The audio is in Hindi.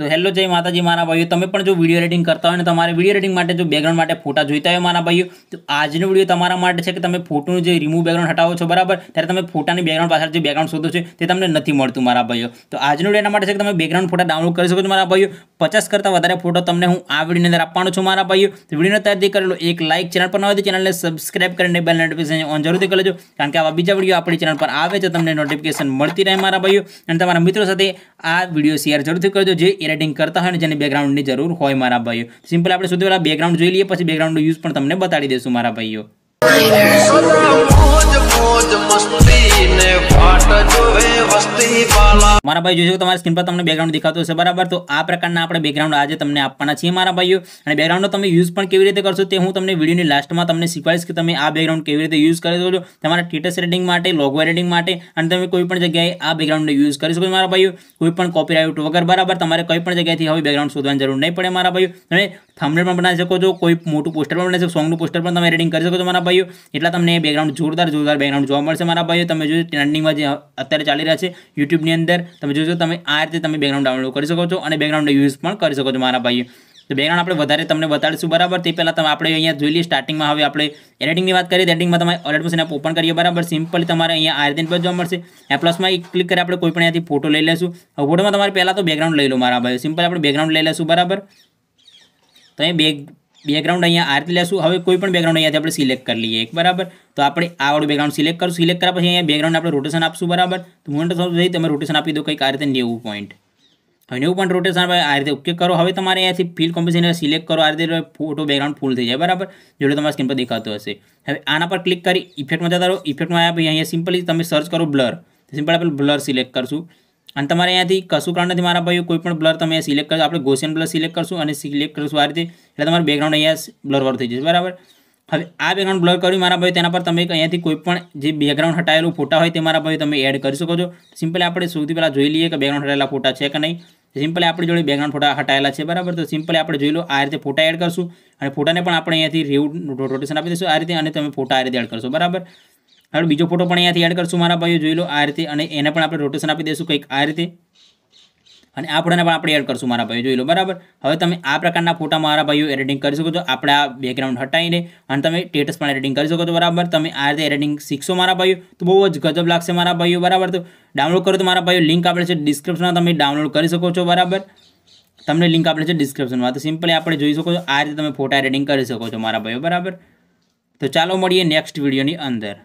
तो हेलो जय माता जी मारा भाइयों, तमे पण जो विडियो एडिटिंग करता हो ने तमारे विडियो एडिटिंग माटे जो बैकग्राउंड माटे फोटा जोईता हो मारा भाइयों, तो आजनो विडियो तमारा माटे छे के तमे फोटोनो जे रिमूव बैकग्राउंड हटावो छो बराबर, त्यारे तमे फोटानी बैकग्राउंड पाछळ जे बैकग्राउंड शोधो छे ते तमने नथी मळतुं मारा भाइयों। तो आजनो विडियो एना माटे छे के तमे बैकग्राउंड फोटा डाउनलोड करी शको छो मारा भाइयों। 50 करता वधारे फोटो तमने हूँ आ विडियो अंदर आपवानो छुं मारा भाइयों। तो विडियो ने तयारथी करेलो एक लाइक, चैनल पर न होय तो चैनल ने सब्सक्राइब करीने बेल नोटिफिकेशन ऑन जरूरथी कर लेजो, कारण के आवा बीजा विडियो आपणी चैनल पर आवे तो तमने नोटिफिकेशन मळती रहे मारा भाइयों। अने तमारा मित्रो साथे आ विडियो शेयर जरूरथी करजो जे एडिटिंग करता है जेने बैकग्राउंड की जरूर होय मारा भाइयों। सीम्पल आपणे सुधी वाला बैकग्राउंड जोई लीए, पछी बैकग्राउंड नो यूज पण तमने बताडी देशुं मारा भाइयों। मारा भाई जो तुम्हारी स्क्रीन पर तमने बैकग्राउंड दिखाते हो बराबर, तो आ प्रकार ना आपणे बैकग्राउंड आज तमने आपवाना छे मारा भाइयों। अने बैकग्राउंड तमे यूज पण केवी रीते करशो ते हूँ तमने वीडियो नी लास्ट में तमने शीखवाड़ीश कि तमे आ बैकग्राउंड केवी रीते यूज करी शको छो तमारा स्टेटस एडिटिंग माटे, लोगो एडिटिंग माटे, अने तमे कोईपण जग्याए आ बैकग्राउंड ने यूज करी शको मारा भाइयों, कोईपण कॉपीराइट वगर बराबर। तमारे कोईपण जग्याएथी हवे बैकग्राउंड शोधवानी जरूर नहीं पड़े मारा भाइयों। तमे थंबनेल पण बनावी शको छो, कोई मोटुं पोस्टर पण बनावी शको, सॉन्गनुं पोस्टर पण तमे एडिटिंग करी शको छो मारा भाइयों। एटला तमने बैकग्राउंड जोरदार बैकग्राउंड जोवा मळशे मारा भाइयों। तमे जो ट्रेंडिंग में जे अत्यारे चाली रह्या छे यूट्यूब ની અંદર તમે જોજો તમે આ રીતે તમે બેકગ્રાઉન્ડ ડાઉનલોડ કરી શકો છો અને બેકગ્રાઉન્ડનો યુઝ પણ કરી શકો છો મારા ભાઈઓ। તો બેકગ્રાઉન્ડ આપણે વધારે તમને બતાડીશું બરાબર, તે પહેલાં તમે આપણે અહીંયા જોઈ લઈએ સ્ટાર્ટિંગમાં। હવે આપણે એડિટિંગની વાત કરીએ, એડિટિંગમાં તમારે ઓલરેડી મશીન એપ ઓપન કરીએ બરાબર। સિમ્પલી તમારે અહીંયા આ રીતે પર જોવા મળશે, એ પ્લસમાં એક ક્લિક કરી આપણે કોઈ પણ અહીંયાથી ફોટો લઈ લઈશું। હવે ફોટોમાં તમારે પહેલાં તો બેકગ્રાઉન્ડ લઈ લો મારા ભાઈઓ। સિમ્પલ આપણે બેકગ્રાઉન્ડ લઈ લઈશું બરાબર, તો અહીં बैकग्राउंड अँ आ रीते लैसू। हमें कोईपण बैकग्राउंड अँ आप सिलेक्ट कर लीए एक बराबर, तो आप आवड़ू बैकग्राउंड सिलेक्ट करूँ। सिलेक्ट कर पी अँ बैकग्राउंड आप रोटेशन आपसू बराबर, तो मोटे तौर पर तुम रोटेशन आप दो कई आ रीते 90 पॉइंट। हमें 90 पॉइंट रोटेशन आ रीते ओके करो। हमें तमारे अँ फील्ड कॉम्बिनेशन सिलेक्ट करो, आ रीते फोटो बैकग्राउंड फूल थी जाए बराबर, जो तुम्हारा स्क्रीन पर दिखाते हे। हमें आना पर क्लिक कर इफेक्ट में जाता रहो। इफेक्ट में आया सीम्पली तुम सर्च करो ब्लर, सीम्पल आप ब्लर सिलेक्ट करशू અને તમારે અહીંયાથી કશું કારણ નથી મારા ભાઈઓ। કોઈપણ બ્લર તમે અહીંયા સિલેક્ટ કરશો, આપણે ગોસિયન બ્લર સિલેક્ટ કરશું અને સિલેક્ટ કરશું આ રીતે, એટલે તમારું બેકગ્રાઉન્ડ અહીંયા બ્લરવાળું થઈ જશે બરાબર। હવે આ બેકગ્રાઉન્ડ બ્લર કર્યું મારા ભાઈઓ, તેના પર તમે અહીંયાથી કોઈપણ જે બેકગ્રાઉન્ડ હટાવેલું ફોટા હોય તે મારા ભાઈઓ તમે એડ કરી શકો છો। સિમ્પલી આપણે સૌથી પહેલાં જોઈ લઈએ કે બેકગ્રાઉન્ડ હટાવેલા ફોટા છે કે નહીં। સિમ્પલી આપણી જોડે બેકગ્રાઉન્ડ ફોટા હટાવેલા છે બરાબર, તો સિમ્પલી આપણે જોઈ લો આ રીતે ફોટા એડ કરશું અને ફોટાને પણ આપણે અહીંયાથી રોટેશન આપી દઈશું આ રીતે, અને તમે ફોટા આ રીતે એડ કરશો બરાબર। हमें बीजो फोटो अँथी एड करशू मारा भाइयों, जोई लो आ रीते एने पण आपणे रोटेशन आपी देशुं कंईक आ रीते, अने आ फोटाने पण आपणे एड करशू मारा भाइयों, जोई लो बराबर। हवे तमे आ प्रकारना फोटा मारा भाइयों एडिटिंग करी शको छो। आपणे आ बेकग्राउंड हटावीने अने तमे स्टेटस पण एडिटिंग करी शको छो बराबर। तमे आ रीते एडिटिंग शीखशो मारा भाइयों तो बहु ज गजब लागशे मारा भाइयों बराबर। तो डाउनलोड करो तो मारा भाइयों लिंक आपणे छे डिस्क्रिप्शनमां, तमे डाउनलोड करी शको छो बराबर। तमने लिंक आपणे छे डिस्क्रिप्शनमां, तो सिम्पली आपणे जोई शको छो आ रीते तमे फोटा एडिटिंग करी शको छो मारा भाइयों बराबर। तो चालो मळीए नेक्स्ट विडियोनी अंदर।